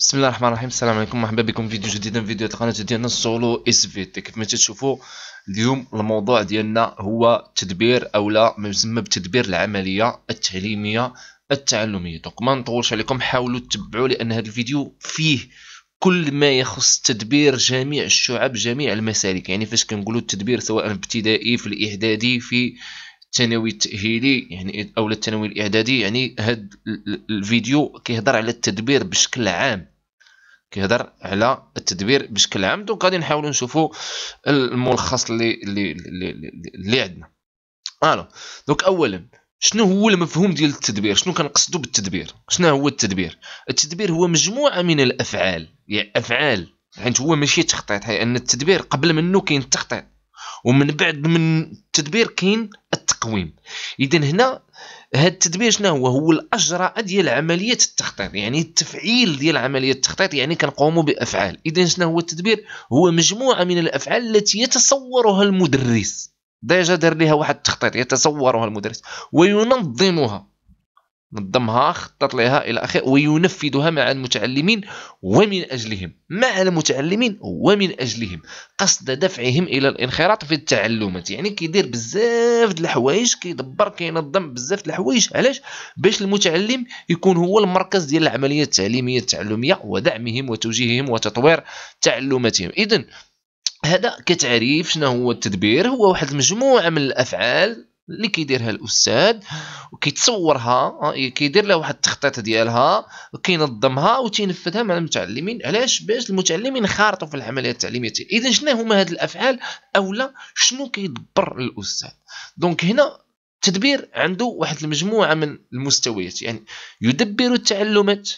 بسم الله الرحمن الرحيم. السلام عليكم، مرحبا بكم في فيديو جديد من فيديوهات القناه ديالنا سولو svt. كيف ما تشوفوا اليوم الموضوع ديالنا هو تدبير او لا ما يسمى بتدبير العمليه التعليميه التعلميه. دونك ما نطولش عليكم، حاولوا تتبعوا لان هذا الفيديو فيه كل ما يخص تدبير جميع الشعب جميع المسالك. يعني فاش كنقولوا التدبير سواء ابتدائي في الاعدادي في الثانوي التاهيلي يعني او الثانوي الاعدادي، يعني هذا الفيديو كيهضر على التدبير بشكل عام، كيهضر على التدبير بشكل عام. دونك غادي نحاولوا نشوفوا الملخص اللي عندنا. الو دونك اولا شنو هو المفهوم ديال التدبير؟ شنو كنقصدوا بالتدبير؟ شنو هو التدبير؟ التدبير هو مجموعه من الافعال، يعني افعال، حيت هو ماشي تخطيط، حيت ان التدبير قبل منه كاين التخطيط ومن بعد من التدبير كاين التقويم. اذا هنا هذا التدبير شنو هو؟ هو الاجراء ديال عمليه التخطيط، يعني التفعيل ديال عمليه التخطيط، يعني كنقوموا بافعال. اذا شنو هو التدبير؟ هو مجموعه من الافعال التي يتصورها المدرس، ديجا دار ليها واحد التخطيط، يتصورها المدرس وينظمها، نظمها خطط لها الى اخره، وينفذها مع المتعلمين ومن اجلهم، قصد دفعهم الى الانخراط في التعلمات. يعني كيدير بزاف د الحوايج، كيدبر كينظم بزاف د الحوايج. علاش؟ باش المتعلم يكون هو المركز ديال العمليه التعليميه التعلميه ودعمهم وتوجيههم وتطوير تعلماتهم. اذا هذا كتعريف شنو هو التدبير، هو واحد المجموعه من الافعال اللي كيديرها الاستاذ وكيتصورها، كيدير لها واحد التخطيط ديالها وكينظمها وتينفذها مع المتعلمين. علاش؟ باش المتعلمين ينخرطوا في العمليه التعليميه. اذا شنو هما هاد الافعال اولا شنو كيدبر الاستاذ؟ دونك هنا التدبير عنده واحد المجموعه من المستويات، يعني يدبر التعلمات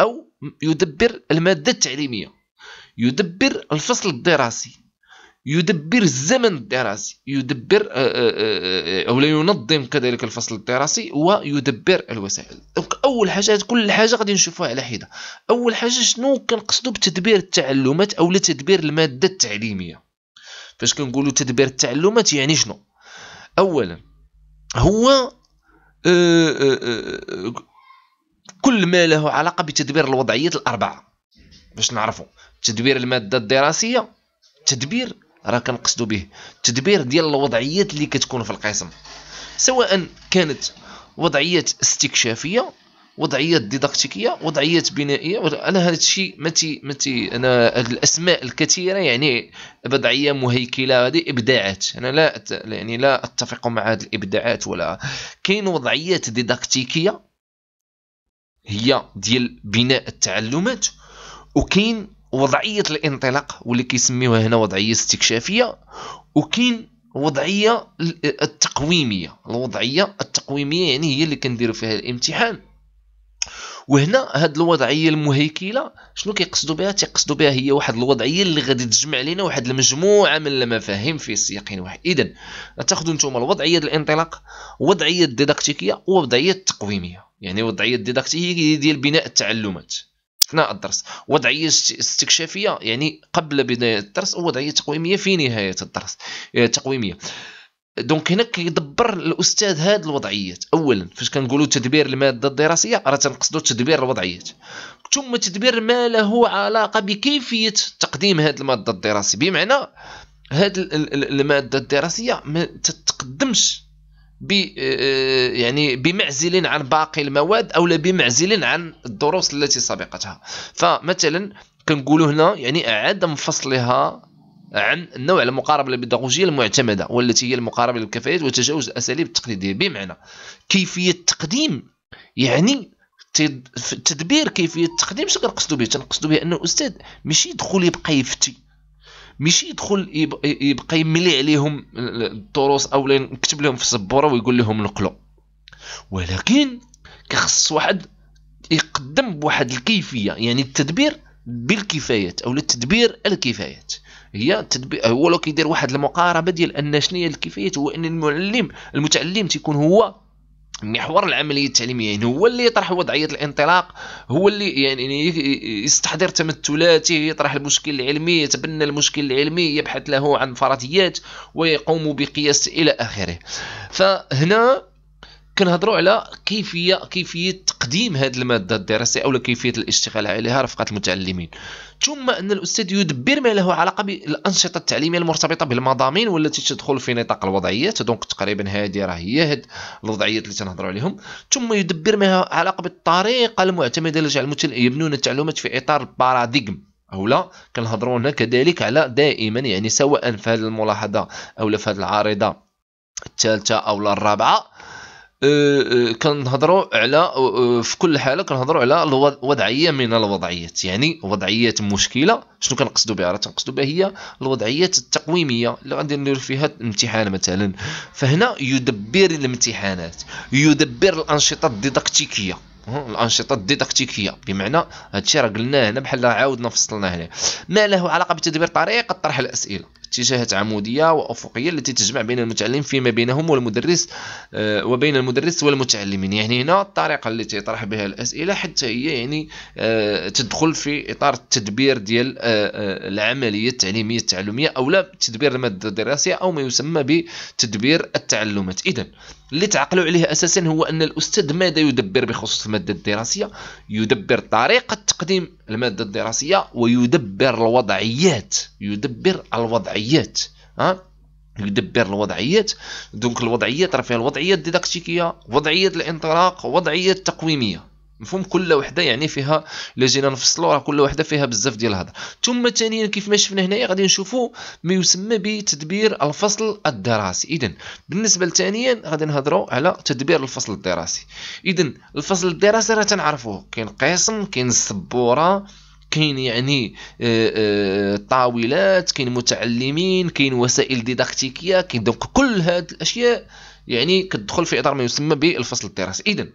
او يدبر الماده التعليميه، يدبر الفصل الدراسي، يدبر الزمن الدراسي، يدبر او لا ينظم كذلك الفصل الدراسي، ويدبر الوسائل. اول حاجه كل حاجه غادي نشوفوها على حده. اول حاجه شنو كنقصدوا بتدبير التعلمات او تدبير الماده التعليميه؟ فاش كنقولوا تدبير التعلمات يعني شنو؟ اولا هو كل ما له علاقه بتدبير الوضعيات الاربعه. باش نعرفوا تدبير الماده الدراسيه، تدبير راه كنقصدوا به التدبير ديال الوضعيات اللي كتكون في القسم، سواء كانت وضعيات استكشافيه، وضعيات ديداكتيكيه، وضعيات بنائيه. انا هذا الشيء متي انا الاسماء الكثيره، يعني وضعيه مهيكله، هذه ابداعات، انا لا اتفق مع هذه الابداعات. ولا كاين وضعيات ديداكتيكيه هي ديال بناء التعلمات، وكاين وضعيه الانطلاق واللي كيسميوها هنا وضعيه استكشافيه، وكاين وضعيه التقويميه. الوضعيه التقويميه يعني هي اللي كنديروا فيها الامتحان. وهنا هاد الوضعيه المهيكله شنو كيقصدوا بها؟ تيقصدوا بها هي واحد الوضعيه اللي غادي تجمع لنا واحد المجموعه من المفاهيم في سياق واحد. اذا تاخذوا نتوما الوضعيه الانطلاق، وضعيه الديداكتيكيه، ووضعيه التقويميه. يعني وضعيه الديداكتيكيه ديال بناء التعلمات اثناء الدرس، وضعيه استكشافيه يعني قبل بدايه الدرس، ووضعيه تقويميه في نهايه الدرس تقويميه. دونك هنا كيدبر الاستاذ هاد الوضعيات. اولا فاش كنقولوا تدبير الماده الدراسيه راه تنقصدوا تدبير الوضعيات، ثم تدبير ما له علاقه بكيفيه تقديم هاد الماده الدراسيه. بمعنى هاد الماده الدراسيه ما تتقدمش يعني بمعزل عن باقي المواد او لا بمعزل عن الدروس التي سبقتها. فمثلا كنقولوا هنا يعني عدم فصلها عن النوع المقارب للبيداغوجيا المعتمده والتي هي المقاربه للكفاءات وتجاوز الاساليب التقليديه. بمعنى كيفيه التقديم، يعني تدبير كيفيه التقديم. شنو كنقصدوا به؟ تنقصدوا به ان الاستاذ ماشي يدخل يبقى يفتي، ماشي يدخل يبقى يملي عليهم الدروس او يكتب لهم في السبوره ويقول لهم نقلوا، ولكن كيخص واحد يقدم بواحد الكيفيه، يعني التدبير بالكفايات او التدبير الكفايات. هي التدبير هو لو كيدير واحد المقاربه ديال ان شنو هي الكفايات، هو ان المتعلم تيكون هو محور العمليه التعليميه، يعني هو اللي يطرح وضعيه الانطلاق، هو اللي يعني يستحضر تمثلاته، يطرح المشكل العلمي، يتبنى المشكل العلمي، يبحث له عن فرضيات ويقوم بقياس الى اخره. فهنا كنهضروا على كيفيه تقديم هذه الماده الدراسيه او كيفيه الاشتغال عليها رفقه المتعلمين، ثم ان الاستاذ يدبر ما له علاقه بالانشطه التعليميه المرتبطه بالمضامين والتي تدخل في نطاق الوضعيات. دونك تقريبا هذه راه هي هاد الوضعيات اللي تنهضروا عليهم. ثم يدبر ما له علاقه بالطريقه المعتمده لجعل يبنون التعلمات في اطار الباراديغم. اولا كنهضروا هنا كذلك على دائما، يعني سواء في هذه الملاحظه او في هذه العارضه الثالثه او الرابعه، كنهضروا على في كل حاله كنهضروا على وضعيه من الوضعيات، يعني وضعيه مشكله. شنو كنقصدوا بها؟ راه تنقصدوا بها هي الوضعيات التقويميه اللي غادي ندير فيها الامتحان مثلا. فهنا يدبر الامتحانات، يدبر الانشطه الديداكتيكيه. الانشطه الديداكتيكيه بمعنى هادشي راه قلناه هنا بحال عاودنا فصلناه هنا، ما له علاقه بتدبير طريقه طرح الاسئله، اتجاهات عموديه وافقيه التي تجمع بين المتعلم فيما بينهم والمدرس وبين المدرس والمتعلمين. يعني هنا الطريقه اللي تيطرح بها الاسئله حتى هي يعني تدخل في اطار التدبير ديال العمليه التعليميه التعلميه او لا تدبير الماده الدراسيه او ما يسمى بتدبير التعلمات. اذا اللي تعقلوا عليه اساسا هو ان الاستاذ ماذا يدبر بخصوص الماده الدراسيه؟ يدبر طريقه تقديم الماده الدراسيه ويدبر الوضعيات، يدبر الوضعيات، يدبر الوضعيات. دونك الوضعيات راه فيها الوضعيه الديداكتيكيه، وضعيه الانطلاق، وضعيه التقويميه. مفهوم؟ كل وحده يعني فيها الا جينا نفصلوا راه كل وحده فيها بزاف ديال الهضره. ثم ثانيا كيف ما شفنا هنايا غادي نشوفوا ما يسمى بتدبير الفصل الدراسي. اذا بالنسبه لثانيا غادي نهضروا على تدبير الفصل الدراسي. اذا الفصل الدراسي راه تنعرفوه، كاين قسم، كاين السبوره، كاين يعني طاولات، كاين متعلمين، كاين وسائل ديداكتيكيه، كاين. دونك كل هاد الاشياء يعني كتدخل في اطار ما يسمى بالفصل الدراسي. اذا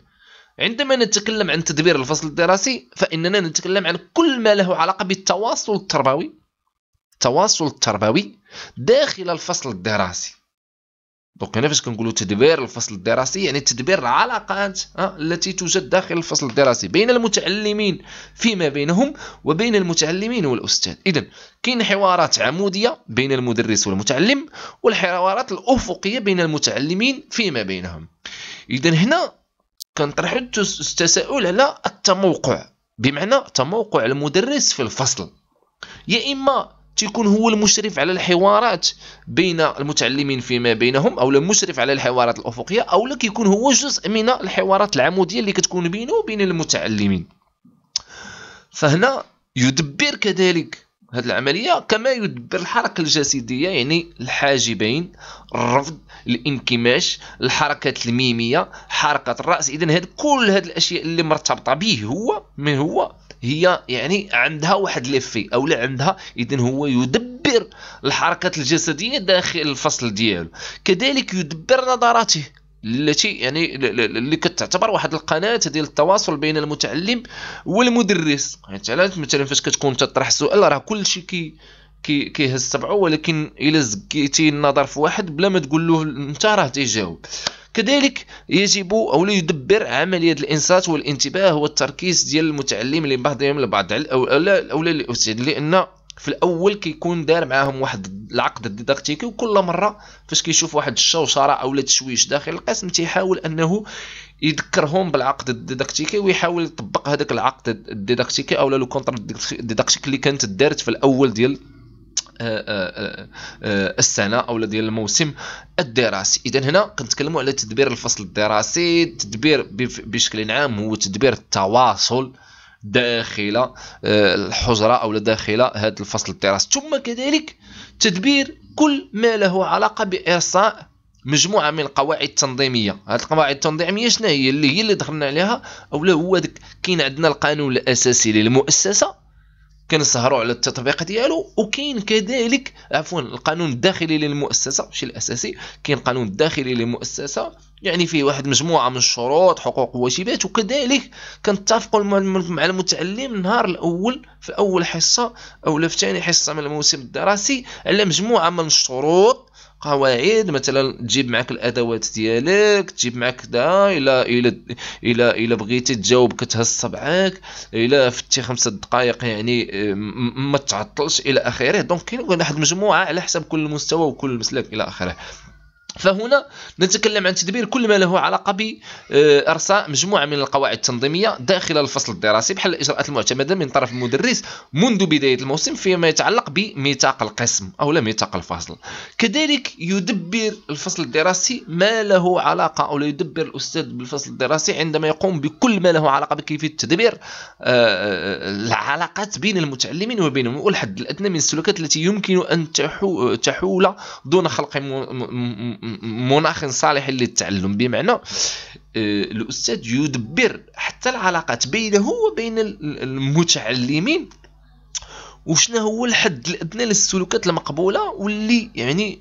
عندما نتكلم عن تدبير الفصل الدراسي فإننا نتكلم عن كل ما له علاقة بالتواصل التربوي، التواصل التربوي داخل الفصل الدراسي. دونك هنا فاش كنقولوا تدبير الفصل الدراسي يعني تدبير العلاقات التي توجد داخل الفصل الدراسي بين المتعلمين فيما بينهم وبين المتعلمين والأستاذ. إذا كاين حوارات عمودية بين المدرس والمتعلم والحوارات الأفقية بين المتعلمين فيما بينهم. إذا هنا كنطرح التساؤل على التموقع، بمعنى تموقع المدرس في الفصل. يا اما تيكون هو المشرف على الحوارات بين المتعلمين فيما بينهم او المشرف على الحوارات الافقيه، او لا كيكون هو جزء من الحوارات العموديه اللي كتكون بينه وبين المتعلمين. فهنا يدبر كذلك هذه العمليه كما يدبر الحركه الجسديه، يعني الحاجبين، الرفض، الانكماش، الحركات الميميه، حركه الراس. اذا هاد كل هاد الاشياء اللي مرتبطه به هو من هو هي يعني عندها واحد ليفي او لا عندها. اذا هو يدبر الحركات الجسديه داخل الفصل ديالو. كذلك يدبر نظراته التي يعني اللي كتعتبر واحد القناه ديال التواصل بين المتعلم والمدرس. يعني مثلا فاش كتكون تطرح السؤال راه كلشي كيهز سبعه، ولكن الا زكيتي النظر في واحد بلا ما تقول له انت راه تيجاوب. كذلك يجب او يدبر عمليه الانصات والانتباه والتركيز ديال المتعلم لبعضهم البعض او الاستاذ، لان في الاول كيكون دار معاهم واحد العقد الديداكتيكي، وكل مره فاش كيشوف واحد الشوشره او التشويش داخل القسم تيحاول انه يذكرهم بالعقد الديداكتيكي ويحاول يطبق هذاك العقد الديداكتيكي او لو كونتر الديداكتيك اللي كانت دارت في الاول ديال السنه او ديال الموسم الدراسي. اذا هنا كنتكلموا على تدبير الفصل الدراسي. التدبير بشكل عام هو تدبير التواصل داخل الحجره او داخل هذا الفصل الدراسي. ثم كذلك تدبير كل ما له علاقه بارساء مجموعه من القواعد التنظيميه. هذه القواعد التنظيميه شنو هي؟ اللي دخلنا عليها او لا هو داك كاين عندنا القانون الاساسي للمؤسسه كنسهروا على التطبيق ديالو، وكاين كذلك عفوا القانون الداخلي للمؤسسه، ماشي الاساسي، كاين القانون الداخلي للمؤسسه يعني فيه واحد مجموعه من الشروط، حقوق وواجبات. وكذلك كنتفقوا مع المتعلم النهار الاول في اول حصه او في ثاني حصه من الموسم الدراسي على مجموعه من الشروط، قواعد، مثلا تجيب معك الادوات ديالك، تجيب معك دا الى الى الى الى بغيتي تجاوب كتهز صبعك، الى فتي 5 دقائق يعني ما تعطلش الى اخره. دونك كاين واحد المجموعه على حسب كل مستوى وكل مسلك الى اخره. فهنا نتكلم عن تدبير كل ما له علاقة بإرساء مجموعة من القواعد التنظيمية داخل الفصل الدراسي بحال الإجراءات المعتمدة من طرف المدرس منذ بداية الموسم فيما يتعلق بميثاق القسم أو لا ميثاق الفصل. كذلك يدبر الفصل الدراسي ما له علاقة أو لا يدبر الأستاذ بالفصل الدراسي عندما يقوم بكل ما له علاقة بكيفية تدبير العلاقات بين المتعلمين وبينهم والحد الأدنى من السلوكات التي يمكن أن تحول دون خلق مناخ صالح للتعلم. بمعنى الأستاذ يدبر حتى العلاقات بينه وبين المتعلمين وشنو هو الحد الأدنى للسلوكات المقبولة واللي يعني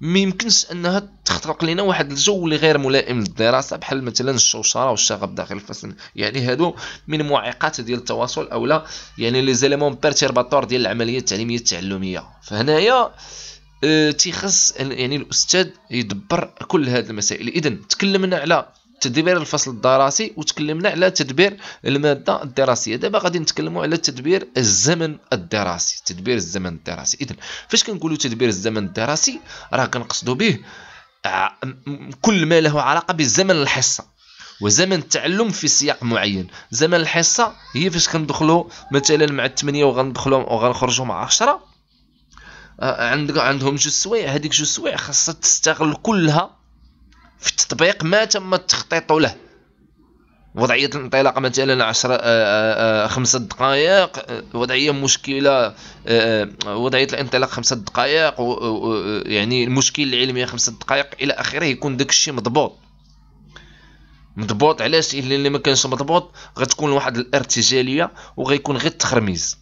ما يمكنش انها تخترق لنا واحد الجو اللي غير ملائم للدراسه بحال مثلا الشوشره والشغب داخل الفصل. يعني هادو من معيقات ديال التواصل او لا يعني لي زيليمون بيرتيرباتور ديال العمليه التعليميه التعلميه. فهنايا تيخص يعني الاستاذ يدبر كل هذه المسائل. اذا تكلمنا على تدبير الفصل الدراسي وتكلمنا على تدبير الماده الدراسيه، دابا غادي نتكلموا على تدبير الزمن الدراسي. تدبير الزمن الدراسي، اذا فاش كنقولوا تدبير الزمن الدراسي راه كنقصدوا به كل ما له علاقه بزمن الحصه وزمن التعلم في سياق معين. زمن الحصه هي فاش كندخلوا مثلا مع 8 وغندخلوا وغنخرجوا مع 10، عندهم جوج سوايع، هذيك جوج سوايع خاصها تستغل كلها في التطبيق ما تم التخطيط له. وضعية الانطلاق مثلا 5 دقائق، وضعية مشكلة، وضعية الانطلاق 5 دقائق، يعني المشكل العلمي 5 دقائق إلى آخره. يكون داك الشيء مضبوط. علاش؟ اللي ما كانش مضبوط غتكون واحد الارتجالية وغيكون غير التخرميز.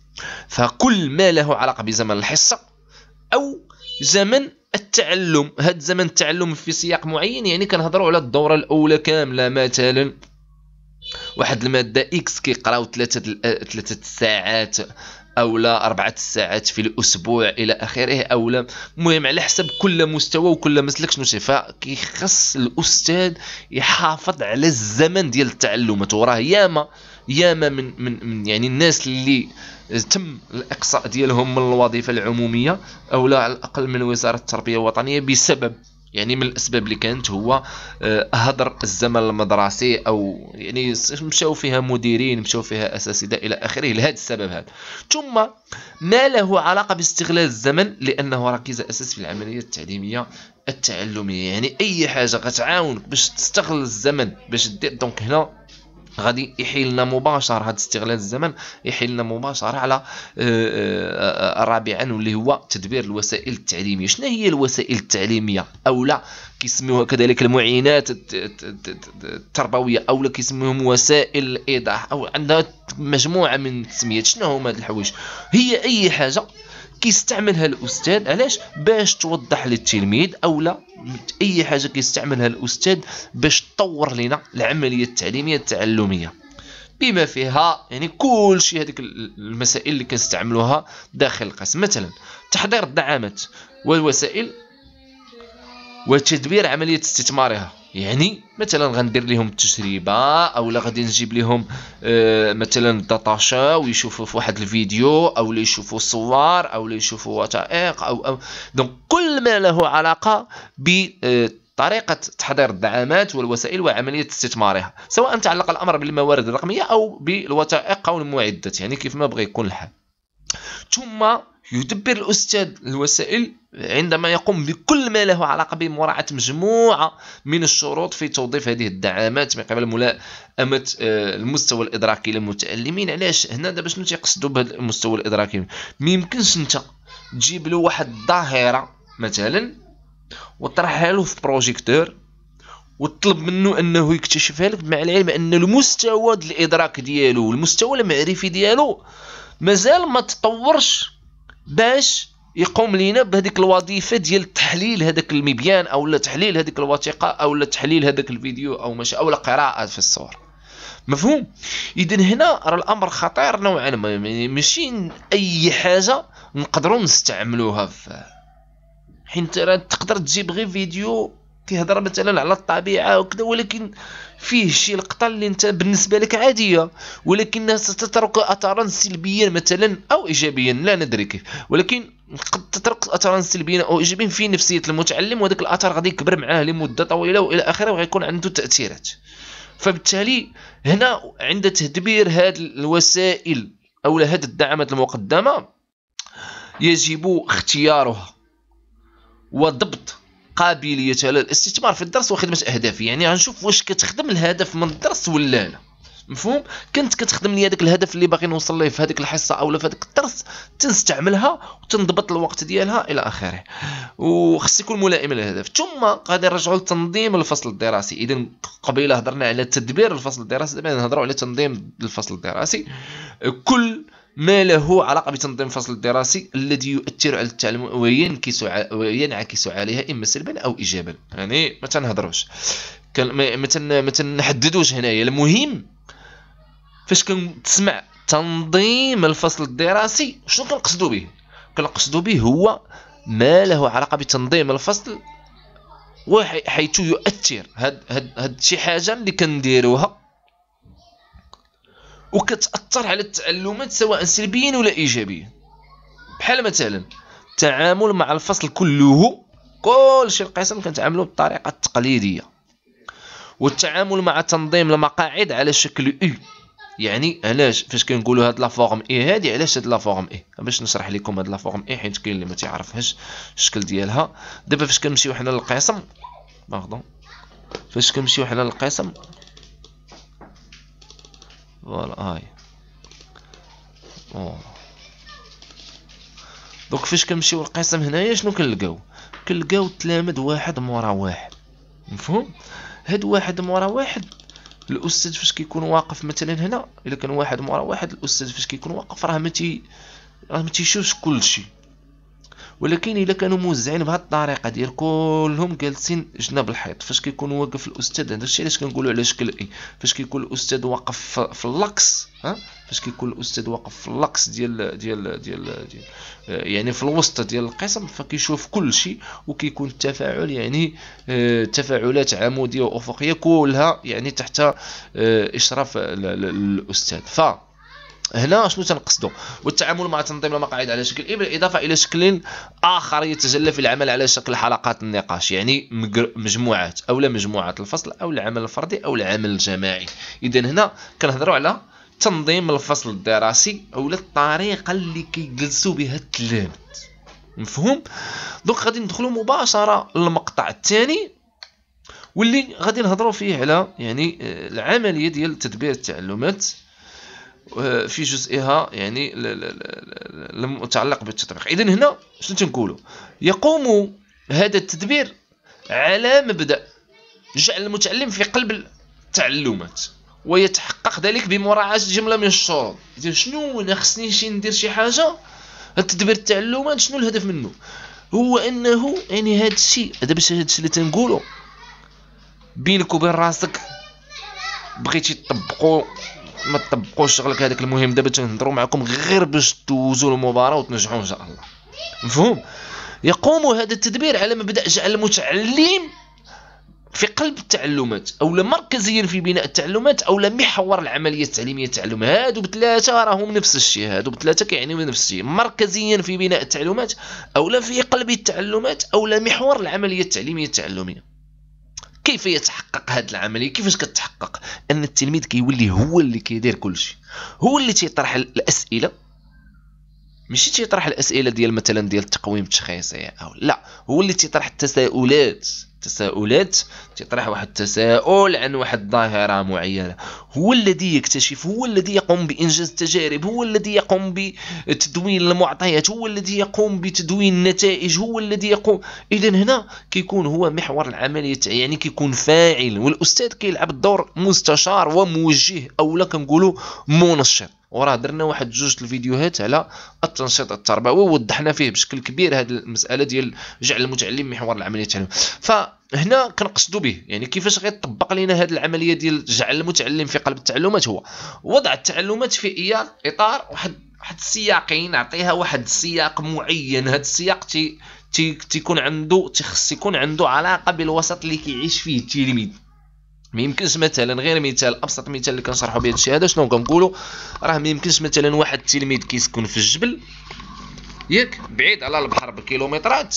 فكل ما له علاقة بزمن الحصة أو زمن التعلم، هاد زمن التعلم في سياق معين، يعني كنهضروا على الدوره الاولى كامله. مثلا واحد الماده اكس كيقراو 3 ساعات او لا 4 ساعات في الاسبوع الى اخره او لا، المهم على حسب كل مستوى وكل مسلك شنو شي. فكيخص الاستاذ يحافظ على الزمن ديال التعلمات. وراه ياما من يعني الناس اللي تم الاقصاء ديالهم من الوظيفه العموميه او لا على الاقل من وزاره التربيه الوطنيه بسبب يعني من الاسباب اللي كانت هو هدر الزمن المدرسي، او يعني مشاو فيها مديرين، مشاو فيها اساتذه الى اخره لهذا السبب هذا. ثم ما له علاقه باستغلال الزمن لانه ركيزه اساس في العمليه التعليميه التعلميه، يعني اي حاجه غتعاونك باش تستغل الزمن باش دير. دونك هنا غادي يحيلنا مباشره هذا استغلال الزمن، يحيلنا مباشره على رابعا واللي هو تدبير الوسائل التعليميه. شنو هي الوسائل التعليميه او لا كيسميوها كذلك المعينات التربويه او لا كيسميوهم وسائل الايضاح او عندها مجموعه من التسميات. شنو هما هاد الحوايج؟ هي اي حاجه كيستعملها الاستاذ، علاش؟ باش توضح للتلميذ او لا اي حاجه كيستعملها الاستاذ باش تطور لنا العمليه التعليميه التعلميه بما فيها يعني كل شيء، هذيك المسائل اللي كنستعملوها داخل القسم. مثلا تحضير الدعامات والوسائل وتدبير عمليه استثمارها، يعني مثلا غندير لهم تجربه او لا غادي نجيب لهم مثلا داتاشا ويشوفوا في واحد الفيديو او لا يشوفوا صور او لا يشوفوا وثائق او دونك كل ما له علاقه بطريقه تحضير الدعامات والوسائل وعمليه استثمارها، سواء تعلق الامر بالموارد الرقميه او بالوثائق او المعدات، يعني كيف ما بغى يكون الحال. ثم يدبر الأستاذ الوسائل عندما يقوم بكل ما له علاقة بمراعاة مجموعة من الشروط في توظيف هذه الدعامات من قبل ملائمة المستوى الإدراكي للمتعلمين. علاش هنا دابا شنو تيقصدوا بهذا المستوى الإدراكي؟ ميمكنش أنت تجيب له واحد الظاهرة مثلا وطرحها له في بروجيكتور وطلب منه انه يكتشفها لك، مع العلم ان المستوى الإدراك ديالو المستوى المعرفي ديالو مازال ما تطورش باش يقوم لينا بهذيك الوظيفه ديال تحليل هذاك المبيان او لا تحليل هذيك الوثيقه او لا تحليل هذاك الفيديو او مش او لا قراءه في الصور. مفهوم؟ اذا هنا راه الامر خطير نوعا ما، يعني ماشي اي حاجه نقدروا نستعملوها، حيت راه تقدر تجيب غير فيديو كيهضر مثلا على الطبيعه وكذا، ولكن فيه شي لقطه اللي انت بالنسبه لك عاديه ولكنها ستترك اثرا سلبيا مثلا او ايجابيا، لا ندري كيف، ولكن قد تترك اثرا سلبيا او ايجابيا في نفسيه المتعلم، وهذاك الاثر غادي يكبر معاه لمده طويله والى اخره وغيكون عنده تاثيرات. فبالتالي هنا عند تدبير هذه الوسائل او هذه الدعامات المقدمه يجب اختيارها وضبط قابليتها للاستثمار في الدرس وخدمه اهدافي. يعني غنشوف واش كتخدم الهدف من الدرس ولا لا، مفهوم؟ كنت كتخدم لي هذاك الهدف اللي باغي نوصل ليه في هذيك الحصه او في هذاك الدرس، تنستعملها وتنضبط الوقت ديالها الى اخره، وخص يكون ملائم للهدف. ثم غادي نرجعوا لتنظيم الفصل الدراسي. اذا قبيله هضرنا على تدبير الفصل الدراسي، دابا نهضروا على تنظيم الفصل الدراسي. كل ما له علاقه بتنظيم الفصل الدراسي الذي يؤثر على التعلم وينعكس عليها اما سلبا او ايجابا. يعني ما تنهضروش ما تنحددوش هنايا، المهم فاش كنسمع تنظيم الفصل الدراسي شنو كنقصدوا به؟ كنقصدوا به هو ما له علاقه بتنظيم الفصل وحيث يؤثر هاد شي حاجه اللي كنديروها وكتأثر على التعلمات سواء سلبيا ولا ايجابيا، بحال مثلا التعامل مع الفصل كله، كلشي القسم كنتعاملوا بالطريقه التقليديه، والتعامل مع تنظيم المقاعد على شكل اي. يعني علاش فاش كنقولوا هاد لا فورم اي هادي، علاش هاد لا فورم اي؟ باش نشرح لكم هاد لا فورم اي حيت كاين اللي ما تيعرفهاش الشكل ديالها. دابا فاش كنمشيو حنا للقسم فوالا هاي دوك فاش كنمشيو للقسم هنايا شنو كنلقاو؟ كنلقاو التلامذ واحد مورا واحد، مفهوم؟ هاد واحد مورا واحد الاستاذ فاش كيكون واقف مثلا هنا، الا كان واحد مورا واحد الاستاذ فاش كيكون واقف راه ما تيشوفش كلشي، ولكن الا كانوا موزعين بهاد الطريقه ديال كلهم جالسين جناب الحيط، فاش كيكون واقف الاستاذ، داكشي علاش كنقولوا على شكل اي. فاش كيكون الاستاذ واقف في اللاكس، فاش كيكون الاستاذ واقف في اللاكس ديال يعني في الوسط ديال القسم، فكيشوف كلشي وكيكون التفاعل يعني تفاعلات عموديه وافقيه كلها يعني تحت اشراف الاستاذ. ف هنا شنو تنقصدوا؟ والتعامل مع تنظيم المقاعد على شكل اي بالاضافه الى شكل اخر يتجلى في العمل على شكل حلقات النقاش، يعني مجموعات او لا مجموعات الفصل او العمل الفردي او العمل الجماعي. اذا هنا كنهضروا على تنظيم الفصل الدراسي او الطريقه اللي كيجلسوا بها التلاميذ، مفهوم؟ دونك غادي ندخلوا مباشره للمقطع الثاني واللي غادي نهضروا فيه على يعني العمليه ديال تدبير التعلمات في جزئها يعني المتعلق بالتطبيق. اذا هنا شنو تنقولوا؟ يقوم هذا التدبير على مبدا جعل المتعلم في قلب التعلمات ويتحقق ذلك بمراعاه جمله من الشروط. اذا شنو انا خصني شي ندير شي حاجه؟ التدبير التعلمات شنو الهدف منه؟ هو انه يعني هذا الشيء هذا باش هذا الشيء اللي تنقولوا بينك وبين راسك بغيتي تطبقوا ما تطبقوش شغلك هذاك، المهم دابا تنهضروا معكم غير باش تدوزوا المباراه وتنجحوا ان شاء الله، مفهوم؟ يقوم هذا التدبير على مبدا جعل المتعلم في قلب التعلمات او مركزيا في بناء التعلمات او محور العمليه التعليميه التعلم. هادو بثلاثه راهم نفس الشيء، هادو بثلاثه كيعنيو نفس الشيء، مركزيا في بناء التعلمات او في قلب التعلمات او محور العمليه التعليميه التعلميه. كيف يتحقق هذه العمليه؟ كيفاش كتحقق؟ ان التلميذ كيولي هو اللي كيدير كلشي، هو اللي تيطرح الاسئله، ماشي تيطرح الاسئله ديال مثلا ديال التقويم التشخيصي او لا، هو اللي تيطرح التساؤلات تيطرح واحد التساؤل عن واحد الظاهره معينه، هو الذي يكتشف، هو الذي يقوم بانجاز التجارب، هو الذي يقوم بتدوين المعطيات، هو الذي يقوم بتدوين النتائج، هو الذي يقوم. اذا هنا كيكون هو محور العمليه، يعني كيكون فاعل، والاستاذ كيلعب الدور مستشار وموجه او لا كنقولوا منشط. وراه درنا واحد جوج الفيديوهات على التنشيط التربوي ووضحنا فيه بشكل كبير هذه المساله ديال جعل المتعلم محور العمليه التعليميه. فهنا كنقصدوا به يعني كيفاش غيطبق لنا هذه العمليه ديال جعل المتعلم في قلب التعلمات، هو وضع التعلمات في اطار واحد السياقين، نعطيها واحد السياق معين، هذا السياق تيخص يكون عنده علاقه بالوسط اللي كيعيش فيه التلميذ. ما يمكنش مثلا، غير مثال، ابسط مثال اللي كنشرحوا به هادشي هذا، شنو كنقولوا؟ راه ما يمكنش مثلا واحد التلميذ كيسكن في الجبل ياك بعيد على البحر بكيلومترات،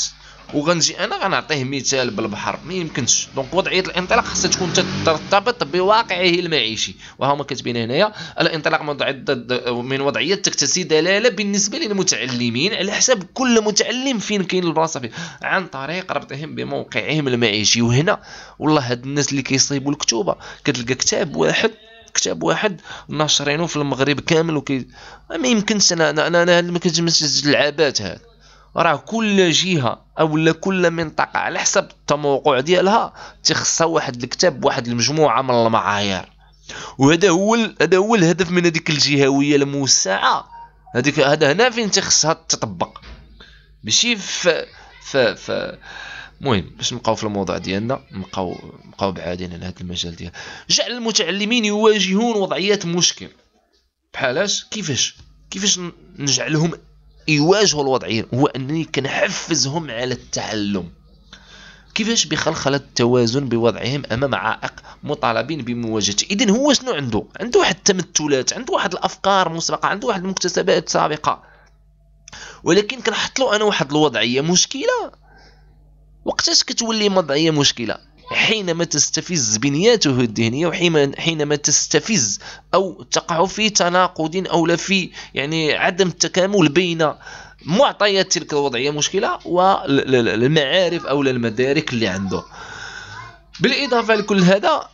وغنجي انا غنعطيه مثال بالبحر، ما يمكنش. دونك وضعيه الانطلاق خاصها تكون ترتبط بواقعه المعيشي، وها هما كاتبين هنايا الانطلاق من وضعيه تكتسي دلاله بالنسبه للمتعلمين على حساب كل متعلم فين كاين البلاصه فيه، عن طريق ربطهم بموقعهم المعيشي. وهنا والله هاد الناس اللي كيصيبوا الكتوبه، كتلقى كتاب واحد ناشرينه في المغرب كامل، ما يمكنش. انا ما كتجمعش اللعابات هاد، راه كل جهه اولا كل منطقه على حسب التموقع ديالها تيخصها واحد الكتاب، واحد المجموعه من المعايير، وهذا هو الهدف من هذيك الجهويه الموسعه هذيك. هذا هنا فين تيخصها تطبق، ماشي في المهم. باش نبقاو في الموضوع ديالنا، نبقاو بعادين على هذا المجال ديال جعل المتعلمين يواجهون وضعيات مشكل. بحالاش؟ كيفاش نجعلهم يواجهوا الوضعية؟ هو أنني كنحفزهم على التعلم. كيفاش؟ بخلخلة التوازن بوضعهم أمام عائق مطالبين بمواجهته. إذن هو شنو عنده؟ عنده واحد التمثلات، عنده واحد الأفكار مسبقة، عنده واحد المكتسبات سابقة، ولكن كنحط له أنا واحد الوضعية مشكلة. وقتاش كتولي وضعية مشكلة؟ حينما تستفز بنياته الذهنية، وحينما تستفز أو تقع في تناقض أو لا في يعني عدم التكامل بين معطيات تلك الوضعية مشكلة والمعارف أو المدارك اللي عنده. بالإضافة لكل هذا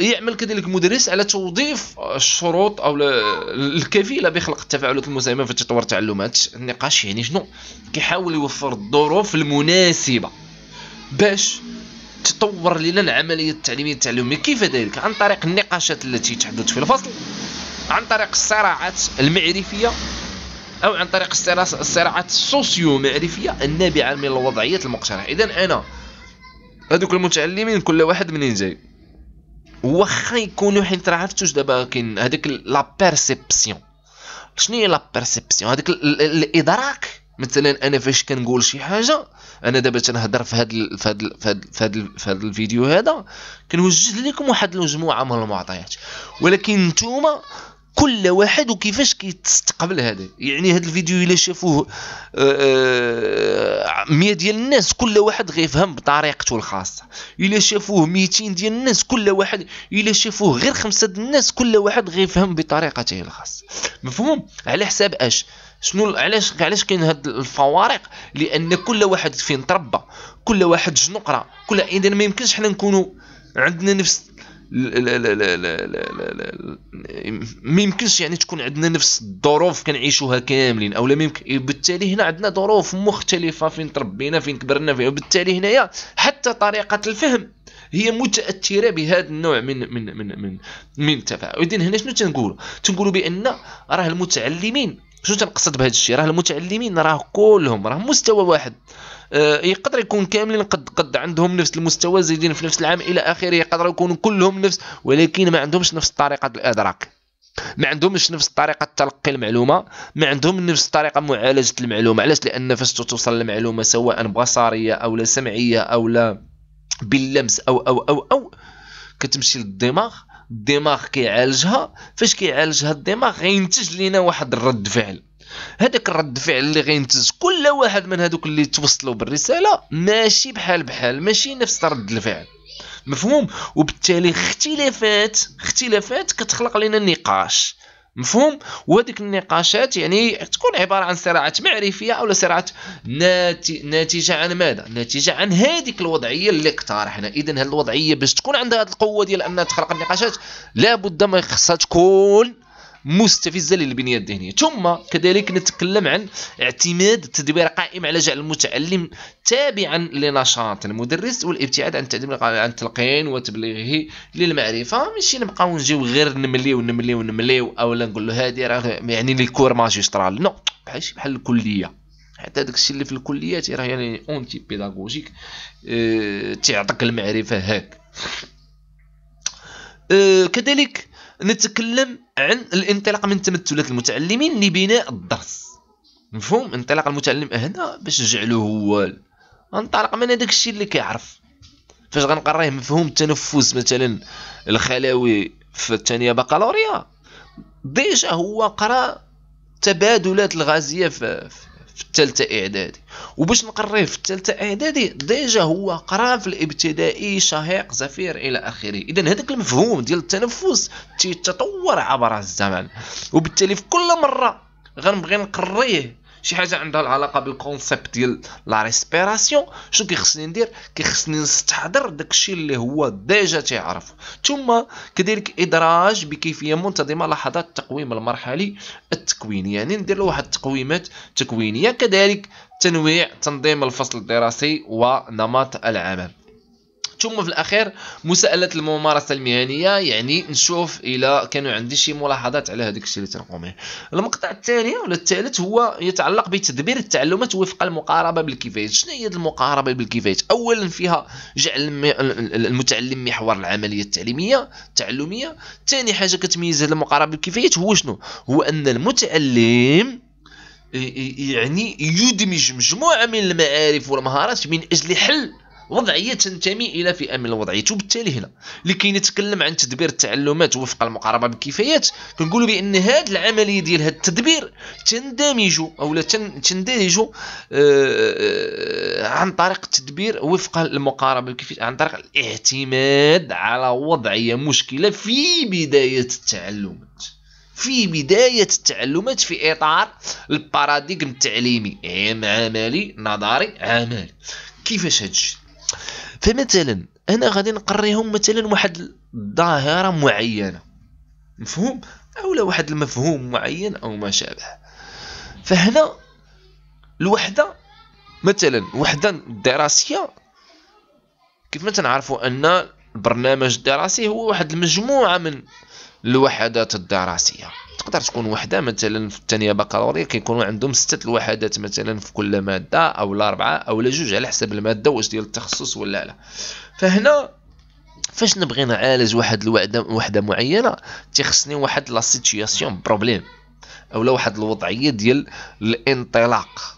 يعمل كذلك المدرس على توظيف الشروط أو الكفيلة بخلق التفاعلات المساهمة في تطور تعلمات النقاش. يعني شنو كيحاول؟ يوفر الظروف المناسبة باش تطور لنا العمليه التعليميه التعلميه. كيف ذلك؟ عن طريق النقاشات التي تحدث في الفصل، عن طريق الصراعات المعرفيه، او عن طريق الصراعات السوسيو معرفيه النابعه من الوضعيات المقترحه. اذا انا هذوك المتعلمين كل واحد منين جاي، واخا يكونوا حيت راه عرفتوش دابا كاين هذيك لا بيرسيبسيون. شنو هي لا بيرسيبسيون؟ هذيك الادراك. مثلا انا فاش كنقول شي حاجه، انا دابا تنهضر في هذا الفيديو هذا، كنوجد لكم واحد المجموعه من المعطيات، ولكن نتوما كل واحد وكيفاش كيتستقبل هذا. يعني هذا الفيديو الا شافوه 100 ديال الناس، كل واحد غيفهم بطريقته الخاصه. الا شافوه 200 ديال الناس، كل واحد الا شافوه غير 5 ديال الناس، كل واحد غيفهم بطريقته الخاصه. مفهوم؟ على حساب اش؟ شنو علاش كاين هاد الفوارق؟ لان كل واحد فين تربى، كل واحد شنو قرا، كل. اذا ما يمكنش حنا نكونوا عندنا نفس ما يمكنش يعني تكون عندنا نفس الظروف كنعيشوها كاملين، او لا يمكن. بالتالي هنا عندنا ظروف مختلفه فين تربينا، فين كبرنا فيها، وبالتالي هنايا حتى طريقه الفهم هي متاثره بهذا النوع من من من من, من التفاعل. اذا هنا شنو تنقولوا بان راه المتعلمين، شنو تنقصد بهذا الشيء؟ راه المتعلمين راه كلهم راه مستوى واحد، يقدر يكون كاملين قد عندهم نفس المستوى، زايدين في نفس العام الى اخره، يقدروا يكونوا كلهم نفس، ولكن ما عندهمش نفس طريقه الادراك، ما عندهمش نفس طريقه تلقي المعلومه، ما عندهم نفس طريقه معالجه المعلومه. علاش؟ لان فاش توصل المعلومه سواء بصريه او لا سمعيه او لا باللمس او او او او كتمشي للدماغ، الدماغ كيعالجها. فاش كيعالجها الدماغ غينتج لنا واحد الرد فعل، هذاك الرد فعل اللي غينتج كل واحد من هذوك اللي توصلوا بالرساله ماشي بحال، ماشي نفس رد الفعل. مفهوم؟ وبالتالي اختلافات كتخلق لنا النقاش. مفهوم؟ وهذيك النقاشات يعني تكون عباره عن صراعات معرفيه او صراعات ناتجه عن ماذا؟ ناتجه عن هذيك الوضعيه اللي اقترحنا. اذا هذه الوضعيه باش تكون عندها هذه القوه ديال انها تخلق النقاشات، لابد ما خصها تكون مستفزه للبنيه الذهنيه. ثم كذلك نتكلم عن اعتماد تدبير قائم على جعل المتعلم تابعا لنشاط المدرس، والابتعاد عن التعليم عن تلقين وتبليغه للمعرفه. ماشي نبقاو نجيو غير نمليو او لا نقول له هذه راه يعني لي كور ماجسترال، نو. بحال الكليه، حتى داك الشيء اللي في الكليات راه يعني اونتي بيداغوجيك، تعطيك المعرفه هاك. كذلك نتكلم عن الانطلاق من تمثلات المتعلمين لبناء الدرس. مفهوم. انطلاق المتعلم هنا باش نجعلوه هو غنطلق من هذاك الشيء اللي كيعرف. فاش غنقريه مفهوم التنفس مثلا الخلوي في الثانيه بكالوريا، ديجا هو قرا تبادلات الغازيه في الثالثه اعدادي، وباش نقريه في الثالثه اعدادي ديجا هو قرا في الابتدائي شهيق زفير الى اخره. اذا هذاك المفهوم ديال التنفس تيتطور عبر الزمن، وبالتالي في كل مره غنبغي نقريه شي حاجه عندها العلاقه بالكونسيبت ديال لا ريسبيراسيون، شنو كيخصني ندير؟ كيخصني نستحضر داكشي اللي هو ديجا تيعرف، ثم كذلك ادراج بكيفيه منتظمه لحظات التقويم المرحلي التكويني، يعني ندير له واحد التقويمات تكوينيه، كذلك تنويع تنظيم الفصل الدراسي ونمط العمل. ثم في الاخير مساءله الممارسه المهنيه، يعني نشوف الى كانوا عندي شي ملاحظات على هذاك الشيء اللي تنقوم به. المقطع الثاني ولا الثالث هو يتعلق بتدبير التعلمات وفق المقاربه بالكفايات. شنو هي المقاربه بالكفايات؟ اولا فيها جعل المتعلم محور العمليه التعليميه التعلميه. ثاني حاجه كتميز هذه المقاربه بالكفايات هو شنو؟ هو ان المتعلم يعني يدمج مجموعه من المعارف والمهارات من اجل حل وضعيه تنتمي الى فئه من الوضعيات. وبالتالي هنا اللي كيتكلم عن تدبير التعلمات وفق المقاربه بالكفايات كنقولوا بان هذه العمليه ديال هذا التدبير تندمج اولا تندرج عن طريق التدبير وفق المقاربه بالكفايات، عن طريق الاعتماد على وضعيه مشكله في بدايه التعلمات، في اطار الباراديغم التعليمي، علم عملي نظري عملي. كيفاش هادشي؟ فمثلا انا غادي نقريهم مثلا واحد الظاهره معينه مفهوم اولا واحد المفهوم معين او ما شابه. فهنا الوحده مثلا الوحده الدراسيه كيف ما تنعرفوا ان البرنامج الدراسي هو واحد المجموعه من الوحدات الدراسيه، تقدر تكون وحده مثلا في الثانيه بكالوريا كيكونوا عندهم 6 الوحدات مثلا في كل ماده او 4 او 2 على حسب الماده واش ديال التخصص ولا لا. فهنا فاش نبغي نعالج واحد الوحده معينه تيخصني واحد لا سيتوياسيون بروبليم اولا واحد الوضعيه ديال الانطلاق،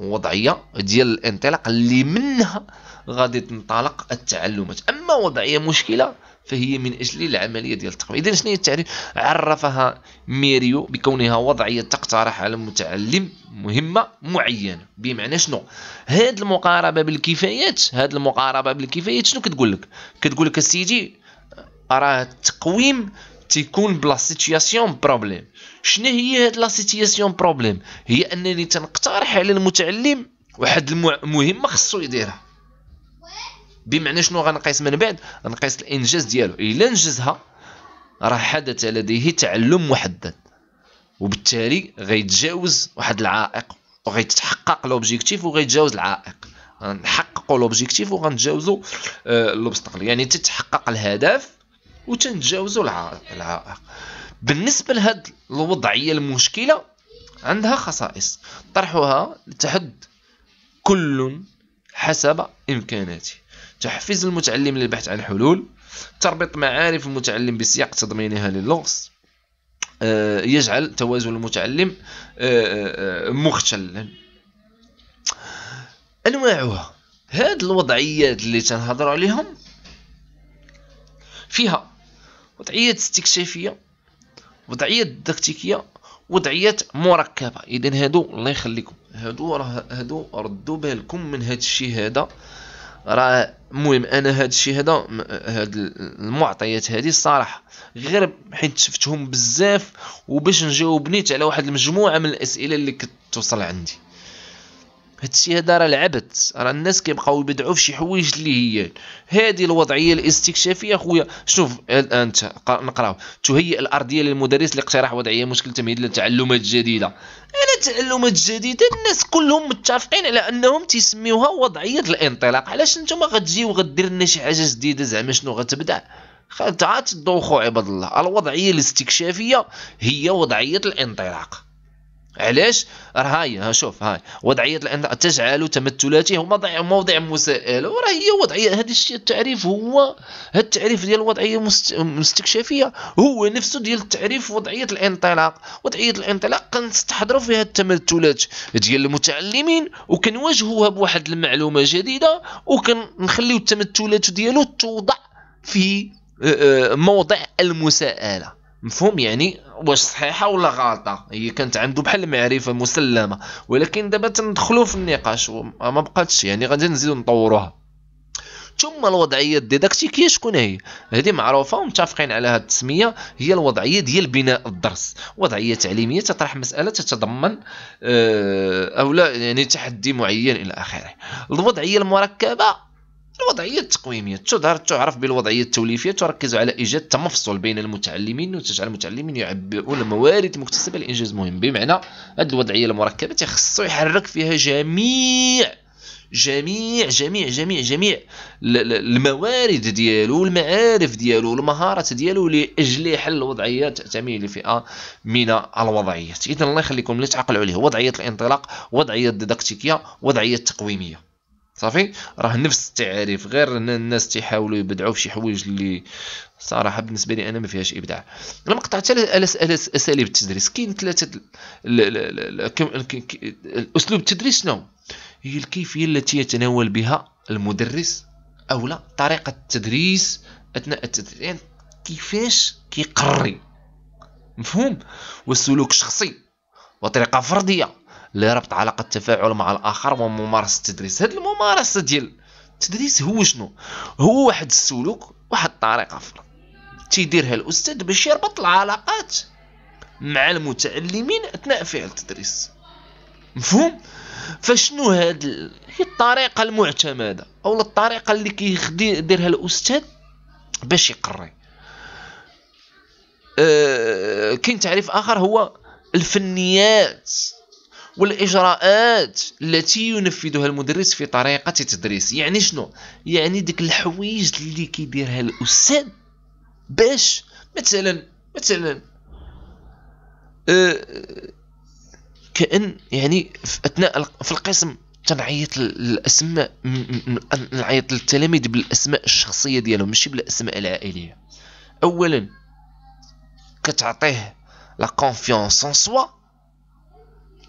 وضعيه ديال الانطلاق اللي منها غادي تنطلق التعلمات. اما وضعيه مشكله فهي من اجل العمليه ديال التقويم. اذا شنو هي التعريف؟ عرفها ميريو بكونها وضعيه تقترح على المتعلم مهمه معينه، بمعنى شنو؟ هذه المقاربه بالكفايات، شنو كتقول لك؟ كتقول لك السيدي راه التقويم تيكون بلا سيتوياسيون بروبليم. شنو هي هاد لا سيتوياسيون بروبليم؟ هي انني تنقترح على المتعلم واحد المهمه خصو يديرها، بمعنى شنو غنقيس من بعد؟ غنقيس الانجاز ديالو، الا انجزها راه حدث لديه تعلم محدد، وبالتالي غيتجاوز واحد العائق وغيتحقق لوبجيكتيف وغيتجاوز العائق. غنحققوا لوبجيكتيف وغنتجاوزوا لوبستقل، يعني تتحقق الهدف وتنتجاوزوا العائق. بالنسبه لهاد الوضعيه المشكله عندها خصائص طرحها للتحد كل حسب امكاناته، تحفيز المتعلم للبحث عن حلول، تربط معارف المتعلم بسياق تضمينها للغز، يجعل توازن المتعلم مختلا. انواعها هاد الوضعيات اللي تنهضروا عليهم فيها وضعيات استكشافيه، وضعيات ديداكتيكيه، وضعيات مركبه. اذا هادو الله يخليكم هادو ردوا بالكم من هاد الشيء هذا، راه المهم انا هاد الشيء هذا هاد المعطيات هذه الصراحه غير حيت شفتهم بزاف وباش نجاوب نيت على واحد المجموعه من الاسئله اللي كتوصل عندي. هاد الشيء هذا راه العبث، راه الناس كيبقاو يبدعوا في شي حوايج اللي هي هذه الوضعيه الاستكشافيه. خويا شوف انت نقراو، تهيئ الارضيه للمدرس لاقتراح وضعيه مشكل تمهيد للتعلمات الجديده. انا التعلمات الجديده الناس كلهم متفقين على انهم تيسميوها وضعيه الانطلاق. علاش نتوما غتجي وغدير لنا شي حاجه جديده زعما شنو غتبدع؟ تعاد تدوخوا عباد الله. الوضعيه الاستكشافيه هي وضعيه الانطلاق، علاش؟ راه هاي شوف هاي وضعية الأنظمة تجعل تمثلاته موضع مساءلة، وراه هي وضعية. هذا الشيء التعريف هو هذا التعريف ديال الوضعية الاستكشافية هو نفسه ديال التعريف وضعية الانطلاق. وضعية الانطلاق كنستحضروا فيها التمثلات ديال المتعلمين وكنواجهوها بواحد المعلومة جديدة وكنخليو التمثلات ديالو توضع في موضع المساءلة. مفهوم؟ يعني واش صحيحه ولا غلطه، هي كانت عنده بحال معرفه مسلمه، ولكن دابا تندخلوا في النقاش وما بقاتش، يعني غادي نزيدو نطوروها. ثم الوضعيه الديداكتيكيه شكون هي؟ هذه معروفه ومتفقين على هذه التسميه، هي الوضعيه ديال بناء الدرس. وضعيه تعليميه تطرح مساله تتضمن او لا يعني تحدي معين الى اخره. الوضعيه المركبه، الوضعية التقويمية تعرف بالوضعية التوليفية، تركز على إيجاد تمفصل بين المتعلمين وتجعل المتعلمين يعبئون الموارد المكتسبة لإنجاز مهم. بمعنى هذه الوضعية المركبة تخصو يحرك فيها جميع الموارد ديالو، المعارف ديالو، المهارات ديالو لاجل حل الوضعيه تعتمد لفئه من الوضعيات. اذا الله يخليكم اللي تعقلوا عليه، وضعية الانطلاق، وضعية الديداكتيكية، وضعية التقويمية. صافي راه نفس التعريف، غير الناس تيحاولوا يبدعوا في شي حوايج اللي صراحه بالنسبه لي انا ما فيهاش ابداع. المقطع اساليب التدريس، كاين ثلاثه. اسلوب التدريس شنو هي؟ الكيفيه التي يتناول بها المدرس او لا طريقه التدريس اثناء التدريس، يعني كيفاش كيقري. مفهوم؟ والسلوك الشخصي وطريقه فرديه لربط علاقة التفاعل مع الآخر وممارسة التدريس. هاد الممارسة ديال التدريس هو شنو؟ هو واحد السلوك، واحد الطريقة فرض تيديرها الأستاذ باش يربط العلاقات مع المتعلمين أثناء فعل التدريس. مفهوم؟ فشنو هاد هي الطريقة المعتمدة أو الطريقة اللي كيديرها الأستاذ باش يقري. كاين تعريف آخر هو الفنيات والاجراءات التي ينفذها المدرس في طريقه التدريس. يعني شنو؟ يعني ديك الحوايج اللي كيديرها الاستاذ باش مثلا كأن يعني في اثناء في القسم تنعيط الاسماء، نعيط للتلاميذ بالاسماء الشخصيه ديالهم ماشي بالاسماء العائليه. اولا كتعطيه لا كونفيونس ان سوا،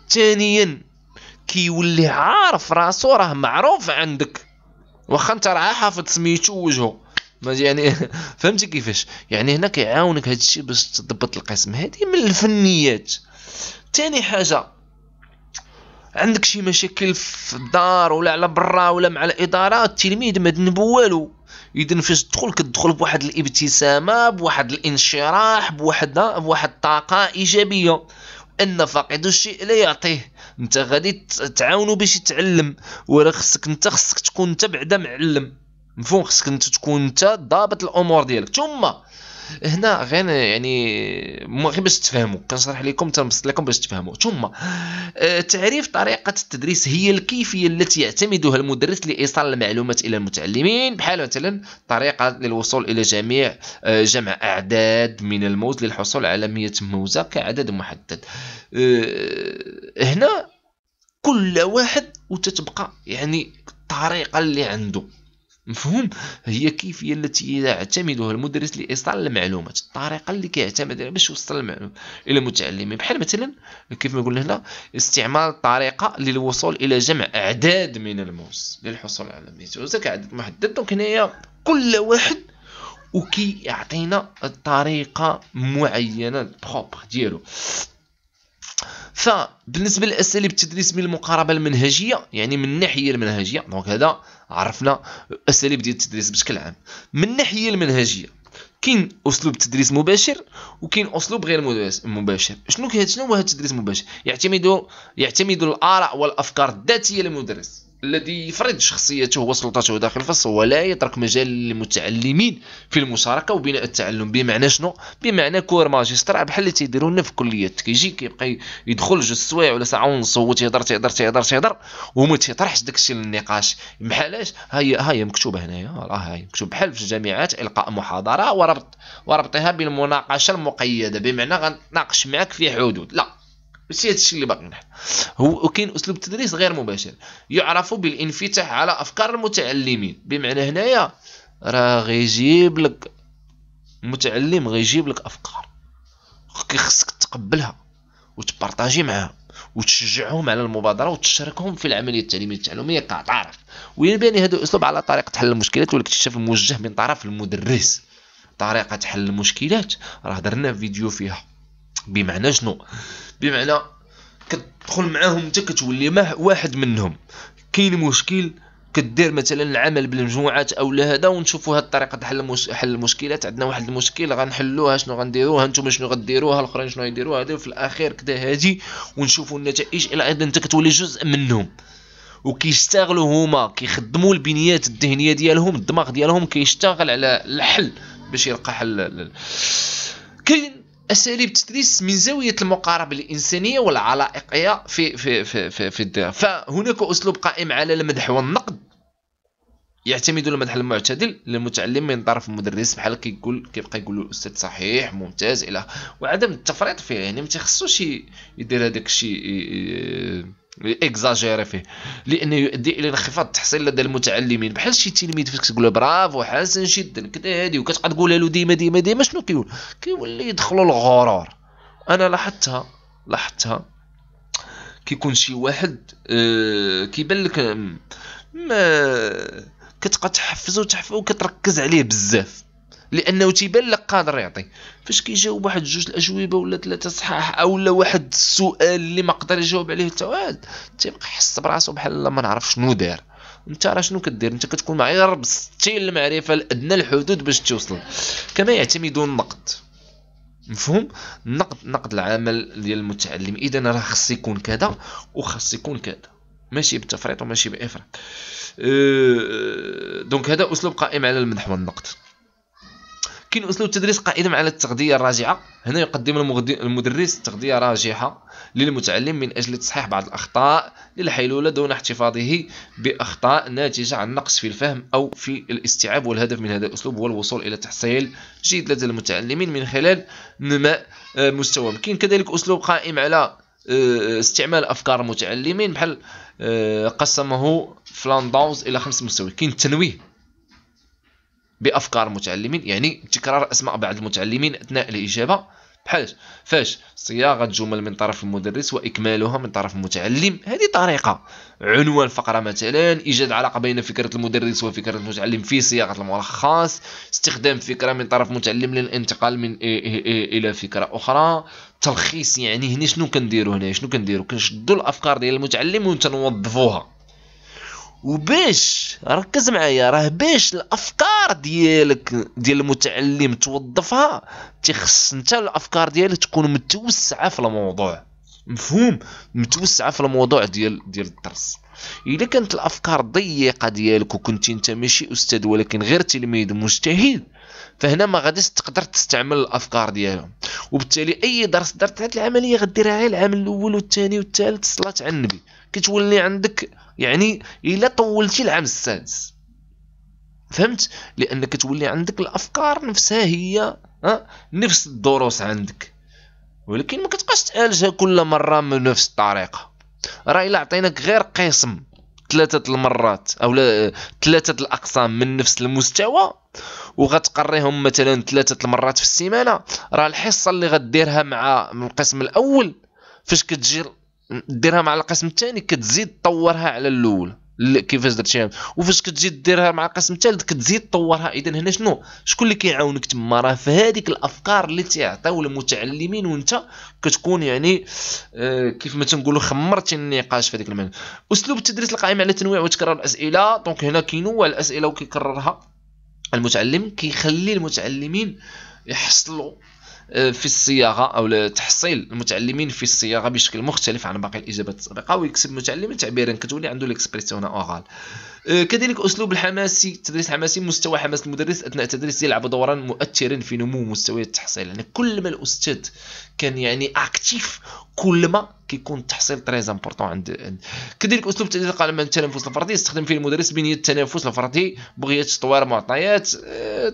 ثانيا كيولي عارف راسو راه معروف عندك، واخا انت راه حافظ سميتو ووجهو، يعني فهمتي كيفاش؟ يعني هنا كيعاونك هذا الشيء باش تضبط القسم. هذه من الفنيات. ثاني حاجه، عندك شي مشاكل في الدار ولا على برا ولا مع الاداره، التلميذ ما ذنب والو، اذا فاش تدخل كتدخل بواحد الابتسامه، بواحد الانشراح، بواحد الطاقه ايجابيه. ان فاقد الشيء لا يعطيه، انت غادي تعاونو باش يتعلم، وراه خصك تكون انت بعدا معلم. مفهوم؟ خصك انت تكون انت ضابط الامور ديالك. ثم هنا غير يعني غير باش تفهموا كنشرح لكم، تنبسط لكم باش تفهموا. ثم تعريف طريقه التدريس، هي الكيفيه التي يعتمدها المدرس لايصال المعلومات الى المتعلمين، بحال مثلا طريقه للوصول الى جمع اعداد من الموز للحصول على 100 موزه كعدد محدد. هنا كل واحد وتتبقى يعني الطريقه اللي عنده. مفهوم؟ هي الكيفيه التي يعتمدها المدرس لايصال المعلومات، الطريقه اللي كيعتمد عليها باش يوصل المعلومه الى المتعلمين، بحال مثلا كيف ما قلنا هنا استعمال الطريقه للوصول الى جمع اعداد من الموز للحصول على 100 موزه كعدد محدد. دونك هنايا كل واحد وكيعطينا الطريقه معينه بروبر ديالو. فبالنسبه لاساليب التدريس من المقاربه المنهجيه، يعني من الناحيه المنهجيه، دونك هذا عرفنا اساليب ديال التدريس بشكل عام. من الناحيه المنهجيه كاين اسلوب تدريس مباشر وكاين اسلوب غير مباشر. شنو هو هذا التدريس المباشر؟ يعتمد الاراء والافكار الذاتيه للمدرس الذي يفرض شخصيته وسلطته داخل الفصل، ولا يترك مجال للمتعلمين في المشاركه وبناء التعلم. بمعنى شنو؟ بمعنى كور ماجستير بحال اللي تيديروا لنا في الكليات، كيجي كيبقى يدخل جوج سوايع ولا ساعه ونص هو تيهضر وما تيطرحش داكشي للنقاش. بحالاش؟ ها هي مكتوبه هنايا، راه هي مكتوب بحال في الجامعات، القاء محاضره وربطها بالمناقشه المقيده، بمعنى غنتناقش معك في حدود. لا، ماشي هذا الشيء اللي باقي نحن. وكاين اسلوب تدريس غير مباشر يعرف بالانفتاح على افكار المتعلمين، بمعنى هنايا راه غيجيب لك المتعلم غيجيب لك افكار خصك تقبلها وتبارطاجي معاهم وتشجعهم على المبادره وتشاركهم في العمليه التعليميه التعلميه كطرف. ويباني هذا الاسلوب على طريقه حل المشكلات والاكتشاف الموجه من طرف المدرس. طريقه حل المشكلات راه درنا فيديو فيها، بمعنى شنو؟ بمعنى كتدخل معاهم انت كتولي واحد منهم، كاين مشكل كدير مثلا العمل بالمجموعات او لا هذا، ونشوفوا هاد الطريقه حل المشكلات. عندنا واحد المشكل غنحلوها، شنو غنديروها انتم، شنو غديروها الاخرين، شنو يديروها هذا، وفي الاخير كدا هادي ونشوفوا النتائج. الى ايضا انت كتولي جزء منهم وكيشتغلوا هما، كيخدموا البنيات الذهنيه ديالهم، الدماغ ديالهم كيشتغل على الحل باش يلقى حل. كاين اساليب تدريس من زاويه المقاربه الانسانيه والعلائقيه في في في في, في فهناك اسلوب قائم على المدح والنقد، يعتمد المدح المعتدل للمتعلم من طرف المدرس، بحال كيقول كيبقى يقول له الاستاذ صحيح ممتاز الى، وعدم التفريط فيه، يعني ما تيخصوش يدير هذاك الشيء اكزاجيري فيه، لانه يؤدي الى انخفاض التحصيل لدى المتعلمين. بحال شي تلميذ فيك تقول له برافو حسن جدا كذا هادي، وكتبقى تقولها له ديما ديما ديما، شنو كيولي يدخلوا الغرور. انا لاحظتها كيكون شي واحد كيبان لك ما كتبقى تحفزو تحفزو وكتركز عليه بزاف لانه تيبان لك قادر يعطي، فاش كيجاوب واحد جوج الاجوبه ولا ثلاثه صحاح اولا واحد السؤال اللي ما قدر يجاوب عليه حتى واحد، تيبقى يحس براسو بحال ما نعرف شنو دار. انت راه شنو كدير؟ انت كتكون معيار بستين المعرفه لادنى الحدود باش توصل. كما يعتمد النقد، مفهوم نقد العمل ديال المتعلم، اذا راه خص يكون كذا وخص يكون كذا، ماشي بالتفريط وماشي بافراط. دونك هذا اسلوب قائم على المدح والنقد. كاين اسلوب تدريس قائم على التغذيه الراجعه، هنا يقدم المدرس تغذيه راجحه للمتعلم من اجل تصحيح بعض الاخطاء للحيلوله دون احتفاظه باخطاء ناتجه عن نقص في الفهم او في الاستيعاب. والهدف من هذا الاسلوب هو الوصول الى تحصيل جيد لدى المتعلمين من خلال نماء مستواهم. كاين كذلك اسلوب قائم على استعمال افكار المتعلمين، بحال قسمه فلانداوز الى 5 مستويات. كاين التنويه بافكار المتعلمين، يعني تكرار اسماء بعض المتعلمين اثناء الاجابه، بحال فاش صياغه جمل من طرف المدرس واكمالها من طرف المتعلم، هذه طريقه. عنوان فقره مثلا، ايجاد علاقه بين فكره المدرس وفكره المتعلم في صياغه الملخص، استخدام فكره من طرف المتعلم للانتقال من الى فكره اخرى، تلخيص. يعني هنا شنو كنديروا؟ كنشدوا الافكار ديال المتعلم ونوظفوها. وباش ركز معايا، راه باش الافكار ديالك ديال المتعلم توظفها تيخص انت الافكار ديالك تكون متوسعه في الموضوع، مفهوم؟ متوسعه في الموضوع ديال الدرس. اذا كانت الافكار ضيقه ديالك وكنتي انت ماشي استاذ ولكن غير تلميذ مجتهد، فهنا ما غاديش تقدر تستعمل الافكار ديالهم، وبالتالي اي درس درت هذه العمليه غديرها غير العام الاول والثاني والثالث، صلاه على النبي كتولي عندك. يعني الا طولتي العام السادس، فهمت؟ لانك كتولي عندك الافكار نفسها، هي نفس الدروس عندك، ولكن ما كتبقاش تعالجها كل مره بنفس الطريقه. راه الا عطيناك غير قسم ثلاثه المرات او ثلاثه الاقسام من نفس المستوى وغتقريهم مثلا ثلاثه المرات في السيمانه، راه الحصه اللي غديرها مع القسم الاول فاش كتجي ديرها مع القسم الثاني كتزيد طورها على الاول كيفاش درتيها، وفاش كتجي ديرها مع القسم الثالث كتزيد طورها. اذا هنا شنو؟ شكون اللي كيعاونك تما؟ راه في هذيك الافكار اللي تيعطيو المتعلمين، وانت كتكون يعني كيف ما تنقولوا خمرتي النقاش في هذيك المعنى. اسلوب التدريس القائم على تنويع وتكرار الاسئله، دونك هنا كينوع الاسئله وكيكررها المتعلم، كيخلي المتعلمين يحصلوا في الصياغه او تحصيل المتعلمين في الصياغه بشكل مختلف عن باقي الاجابات السابقه، ويكسب المتعلم تعبيرا، كتولي عنده الاكسبريسيون اوغال. كذلك اسلوب الحماسي، التدريس الحماسي، مستوى حماس المدرس اثناء التدريس يلعب دورا مؤثرا في نمو مستويات التحصيل. يعني كل ما الاستاذ كان يعني اكتيف كل ما كيكون التحصيل تري امبورطون عند. كذلك اسلوب التدريس القائم على التنافس الفردي، استخدم فيه المدرس بنيه التنافس الفردي، بغيه تطوير معطيات،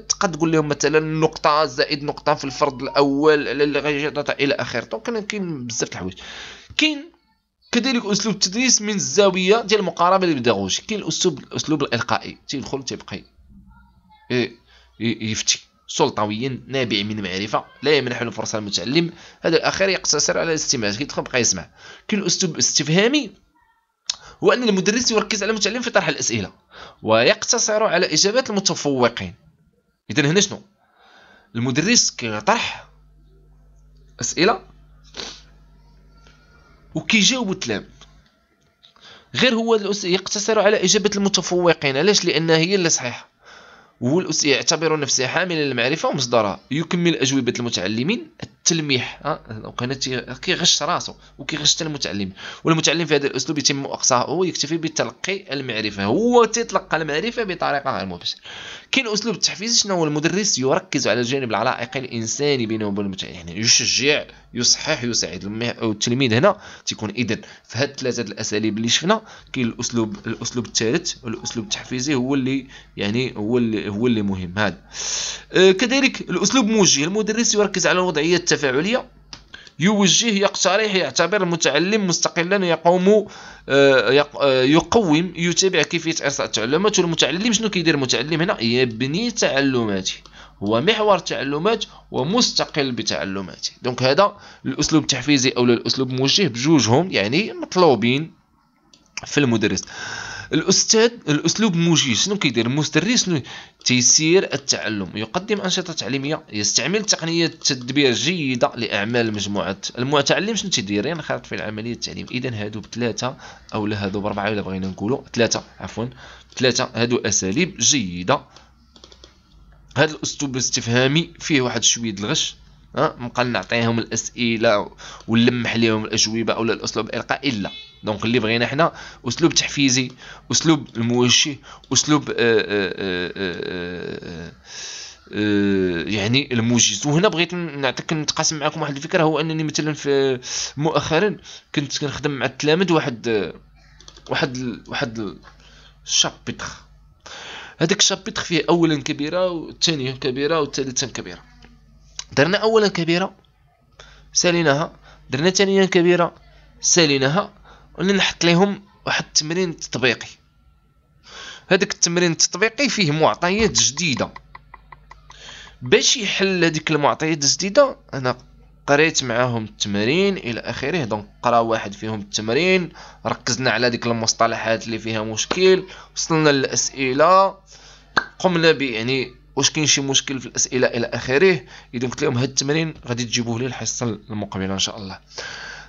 تقد تقول لهم مثلا نقطه زائد نقطه في الفرض الاول اللي غيجي الى اخره. دونك كاين بزاف د الحوايج. كاين كذلك اسلوب التدريس من الزاويه ديال المقاربه البيداغوجية. كاين الاسلوب الالقائي، تيدخل تيبقى يفتي سلطويا نابع من معرفه، لا يمنح له فرصه المتعلم. هذا الاخير يقتصر على الاستماع، كيدخل بقى يسمع. كاين الاسلوب الاستفهامي، هو ان المدرس يركز على المتعلم في طرح الاسئله ويقتصر على اجابات المتفوقين. اذا هنا شنو المدرس كيطرح اسئله وكيجاوب التلام، غير هو يقتصر على اجابه المتفوقين. علاش؟ لان هي اللي صحيحه. هو يعتبر نفسه حاملا للمعرفه ومصدرها، يكمل اجوبه المتعلمين. التلميح وكان كيغش راسو وكيغش حتى المتعلم، والمتعلم في هذا الاسلوب يتم اقصائه، يكتفي بتلقي المعرفه، هو تيتلقى المعرفه بطريقه غير مباشره. كاين اسلوب التحفيز، شنو هو؟ المدرس يركز على الجانب العلائقي الانساني بينه وبين المتعلم، يعني يشجع، يصحح، يساعد التلميذ. هنا تيكون اذا في هاد ثلاثه الاساليب اللي شفنا كاين الاسلوب الثالث، الاسلوب التحفيزي هو اللي يعني هو اللي مهم. هذا كذلك الاسلوب موجه، المدرس يركز على الوضعيه التفاعليه، يوجه، يقترح، يعتبر المتعلم مستقلا، يقوم، يتابع كيفيه ارساء التعلمات. والمتعلم شنو كيدير؟ المتعلم هنا يبني تعلماته، هو محور تعلمات ومستقل بتعلماته. دونك هذا الاسلوب التحفيزي او الاسلوب الموجه بجوجهم يعني مطلوبين في المدرس. الاستاذ الاسلوب موجه شنو كيدير؟ المدرس تيسير التعلم، يقدم انشطه تعليميه، يستعمل تقنيات تدبير جيده لاعمال المجموعات. المتعلم شنو تيدير؟ ينخرط في العمليه التعليميه. اذا هادو بثلاثه او لا هادو بربعه الا بغينا نقولوا ثلاثه هادو اساليب جيده. هذا الاسلوب الاستفهامي فيه واحد شويه الغش، نبقى نعطيهم الاسئله ونلمح لهم الاجوبه، اولا الاسلوب الالقائي لا. دونك اللي بغينا حنا اسلوب تحفيزي، اسلوب الموجه، اسلوب يعني الموجز. وهنا بغيت نعطيك نتقاسم معكم واحد الفكره، هو انني مثلا في مؤخرا كنت كنخدم مع التلامذ واحد الشابيتر. هذاك الشابيتر فيه اولا كبيره والثانيه كبيره والثالثه كبيره. درنا اولا كبيره ساليناها، درنا ثانيه كبيره ساليناها، ونحط لهم واحد التمرين تطبيقي. هذاك التمرين التطبيقي فيه معطيات جديده. باش يحل هذيك المعطيات الجديده انا قريت معاهم التمارين الى اخره. دونك قرا واحد فيهم التمرين، ركزنا على ديك المصطلحات اللي فيها مشكل، وصلنا للاسئله، قمنا يعني واش كاين شي مشكل في الاسئله الى اخره. اذا قلت لهم هاد التمرين غادي تجيبوه لي الحصه المقبله ان شاء الله.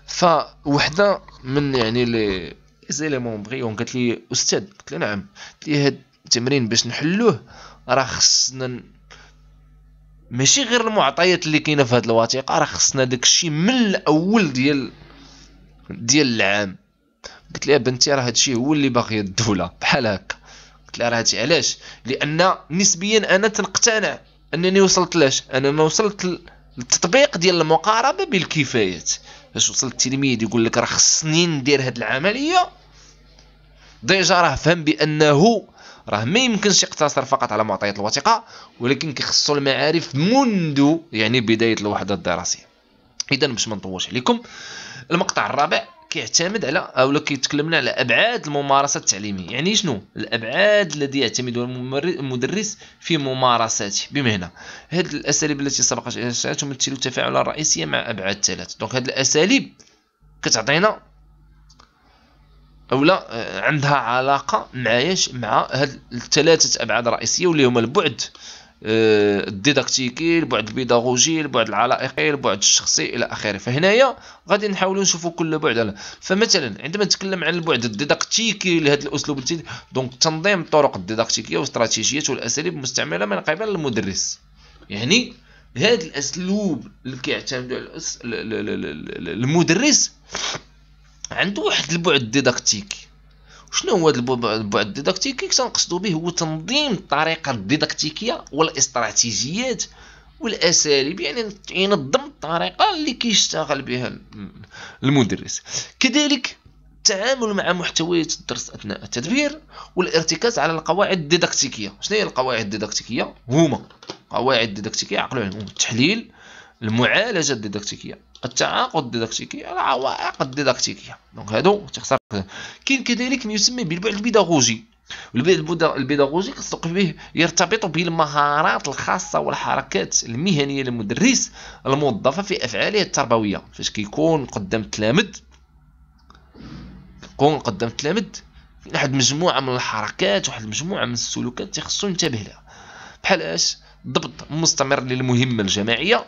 فوحده من يعني لي زيليمون بغيون قالت لي استاذ، قلت لها نعم، قالت لي هاد التمرين باش نحلوه راه خصنا ماشي غير المعطيات اللي كاينه في هاد الوثيقه، راه خصنا داكشي من الاول ديال العام. قلت لها بنتي راه هادشي هو اللي باغي الدوله بحال هكا. قلت لها راه هادشي علاش، لان نسبيا انا تنقتنع انني وصلت لاش، انا ما وصلت للتطبيق ديال المقاربه بالكفايات. باش وصل التلميذ يقول لك راه خصني ندير هاد العمليه، ديجا راه فهم بانه راه ما يمكنش يقتصر فقط على معطيات الوثيقه، ولكن كيخصو المعارف منذ يعني بدايه الوحده الدراسيه. اذا باش ما نطولش عليكم، المقطع الرابع كيعتمد على اولا كيتكلمنا على ابعاد الممارسه التعليميه. يعني شنو الابعاد الذي يعتمدها المدرس في ممارساته؟ بمعنى هاد الاساليب التي سبقت اشارتها تمثل التفاعلات الرئيسيه مع ابعاد ثلاث. دونك هاد الاساليب كتعطينا اولا عندها علاقه مع هاد الثلاثه ابعاد رئيسيه، واللي هما البعد الديداكتيكي، البعد البيداغوجي، البعد العلائقي، البعد الشخصي الى اخره. فهنايا غادي نحاولوا نشوفوا كل بعد. فمثلا عندما نتكلم عن البعد الديداكتيكي لهذا الاسلوب، دونك تنظيم الطرق الديداكتيكيه واستراتيجيات والاساليب المستعمله من قبل المدرس. يعني هذا الاسلوب اللي كيعتمد على المدرس عنده واحد البعد الديداكتيكي. شنو هو البعد الديداكتيكي؟ كنقصدوا به هو تنظيم الطريقه الديداكتيكيه والاستراتيجيات والاساليب، يعني ينظم الطريقه اللي كيشتغل بها المدرس. كذلك التعامل مع محتويات الدرس اثناء التدبير، والارتكاز على القواعد الديداكتيكيه. شنو هي القواعد الديداكتيكيه؟ هما قواعد ديداكتيكيه عقلوا عليهم التحليل، المعالجه الديداكتيكيه، التعاقد الديداكتيكي، العوائق الديداكتيكيه. دونك هادو تختار. كاين كذلك ما يسمى بالبعد البيداغوجي. البيداغوجي خصو به يرتبط بالمهارات الخاصه والحركات المهنيه للمدرس الموظفه في افعاله التربويه. فاش كيكون قدام التلاميذ، كون قدام التلاميذ واحد مجموعه من الحركات واحد مجموعه من السلوكات تيخصو ينتبه لها، بحال اش؟ ضبط مستمر للمهمه الجماعيه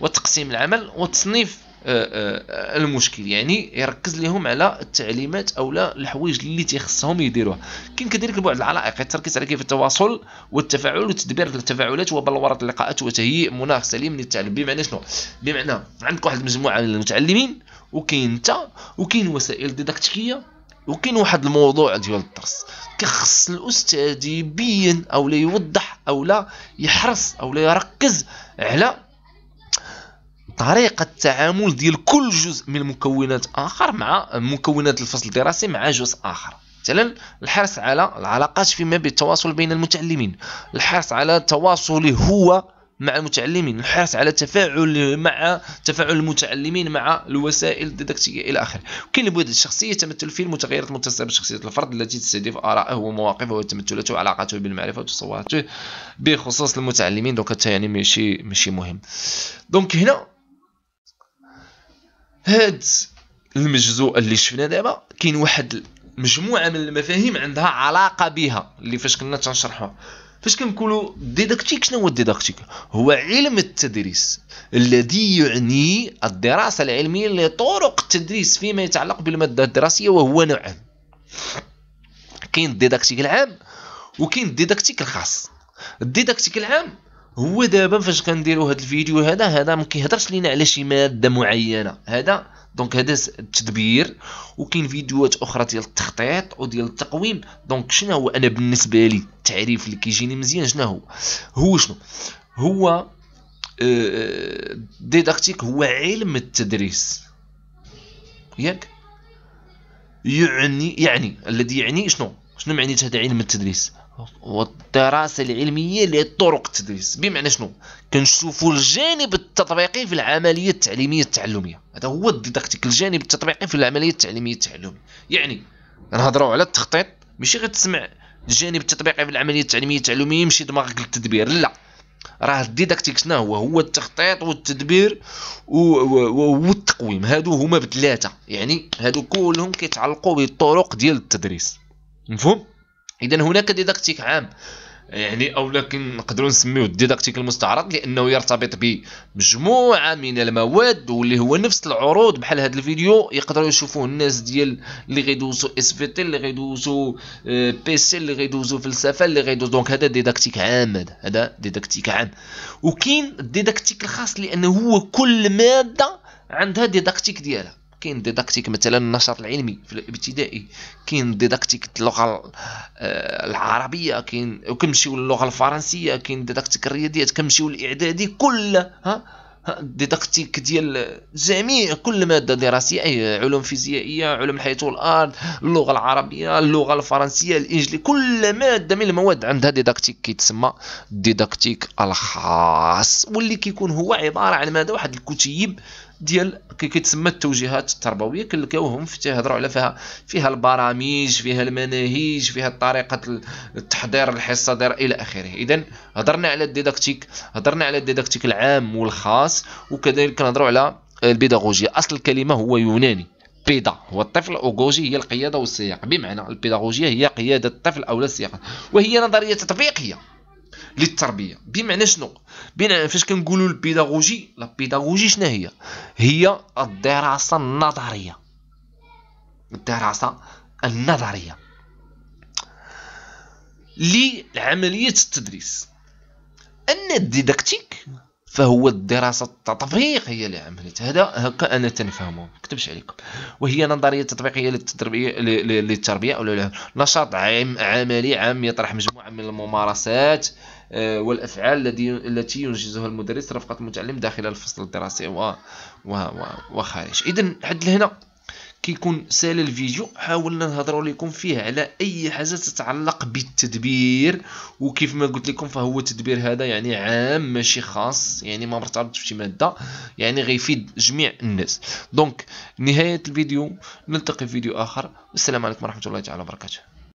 وتقسيم العمل وتصنيف المشكل. يعني يركز لهم على التعليمات او لا الحوايج اللي تيخصهم يديروها. كاين كذلك البعد العلائق، التركيز على كيف التواصل والتفاعل وتدبير التفاعلات وبلوره اللقاءات وتهيئ مناخ سليم للتعلم. بمعنى شنو؟ بمعنى عندك واحد المجموعه من المتعلمين، وكاين انت، وكاين وسائل ديداكتيكيه، وكاين واحد الموضوع ديال الدرس. كيخص الاستاذ يبين او لا يوضح او لا يحرص او لا يركز على طريقة التعامل ديال كل جزء من مكونات آخر مع مكونات الفصل الدراسي مع جزء آخر. مثلا الحرص على العلاقات فيما بين التواصل بين المتعلمين، الحرص على تواصله هو مع المتعلمين، الحرص على تفاعل المتعلمين مع الوسائل الديداكتيكيه الى اخره. وكاين البعد الشخصيه، تمثل في المتغيرات المتصله بشخصيه الفرد التي تستهدف آرائه ومواقفه وتمثلاته وعلاقته بالمعرفه وتصوراته بخصوص المتعلمين. دونك حتى يعني ماشي مهم. دونك هنا هاد المجزوء اللي شفنا دابا كاين واحد مجموعه من المفاهيم عندها علاقه بها اللي فاش كنا تنشرحوها. فاش كنقولوا الديداكتيك، شنو هو الديداكتيك؟ هو علم التدريس الذي يعني الدراسه العلميه لطرق التدريس فيما يتعلق بالماده الدراسيه، وهو نوعان. كاين الديداكتيك العام وكاين الديداكتيك الخاص. الديداكتيك العام هو دابا فاش كنديروا هذا الفيديو، هذا ما كيهضرش لينا على شي ماده معينه، هذا دونك هذا التدبير. وكاين فيديوهات اخرى ديال التخطيط وديال التقويم. دونك شنو هو؟ انا بالنسبه لي التعريف اللي كيجيني مزيان شنو هو؟ هو الديداكتيك هو علم التدريس، ياك؟ يعني الذي يعني شنو معنى هذا علم التدريس؟ والدراسه العلميه لطرق التدريس. بمعنى شنو؟ كنشوفوا الجانب التطبيقي في العمليه التعليميه التعلميه. هذا هو الديداكتيك، الجانب التطبيقي في العمليه التعليميه التعلميه. يعني نهضروا على التخطيط، ماشي غير تسمع الجانب التطبيقي في العمليه التعليميه التعلميه يمشي دماغك للتدبير، لا. راه الديداكتيك شنو هو؟ هو التخطيط والتدبير والتقويم. هادو هما بثلاثه، يعني هادو كلهم كيتعلقوا بالطرق ديال التدريس. مفهوم؟ إذا هناك ديداكتيك عام، يعني أو لكن نقدروا نسميه الديداكتيك المستعرض، لأنه يرتبط بمجموعة من المواد واللي هو نفس العروض. بحال هذا الفيديو يقدروا يشوفوه الناس ديال اللي غيدوزو SVT، اللي غيدوزو PC، اللي غيدوزو فلسفة، اللي غيدوزو. دونك هذا ديداكتيك عام، هذا ديداكتيك عام. وكاين الديداكتيك الخاص، لأنه هو كل مادة عندها ديداكتيك ديالها. كاين ديداكتيك مثلا النشاط العلمي في الابتدائي، كاين ديداكتيك اللغه العربيه، كاين وكنمشيو للغه الفرنسيه، كاين ديداكتيك الرياضيات، كنمشيو للاعدادي. كلها ديداكتيك ديال جميع كل ماده دراسيه، اي علوم فيزيائيه، علوم الحياه والارض، اللغه العربيه، اللغه الفرنسيه، الانجليزيه، كل ماده من المواد عندها ديداكتيك كيتسمى الديداكتيك الخاص، واللي كيكون هو عباره عن ماذا؟ واحد الكتيب ديال كيتسمى التوجيهات التربويه، كنلقاوهم تيهضروا على فيها البرامج، فيها المناهج، فيها طريقه التحضير الحصه الى اخره. اذا هضرنا على الديداكتيك، هضرنا على الديداكتيك العام والخاص، وكذلك كنهضروا على البيداغوجيا. اصل الكلمه هو يوناني، بيدا هو الطفل، وغوجي هي القياده والسياق. بمعنى البيداغوجيا هي قياده الطفل او السياق، وهي نظريه تطبيقيه للتربيه. بمعنى شنو؟ بمعنى فاش كنقولوا البيداغوجي، البيداغوجي شنو هي؟ هي الدراسه النظريه، الدراسه النظريه لعمليه التدريس. اما الديداكتيك فهو الدراسه التطبيقيه لعمليه. هذا هكا انا تنفهمه، ما نكتبش عليكم. وهي نظريه تطبيقيه للتربيه او نشاط عملي عام يطرح مجموعه من الممارسات والافعال التي ينجزها المدرس رفقه المتعلم داخل الفصل الدراسي وخارج. اذا حد لهنا كيكون سال الفيديو حاولنا نهضروا لكم فيه على اي حاجه تتعلق بالتدبير. وكيف ما قلت لكم فهو التدبير هذا يعني عام ماشي خاص، يعني ما مرتبطش بشي ماده، يعني غيفيد جميع الناس. دونك نهايه الفيديو، نلتقي في فيديو اخر. السلام عليكم ورحمه الله تعالى وبركاته.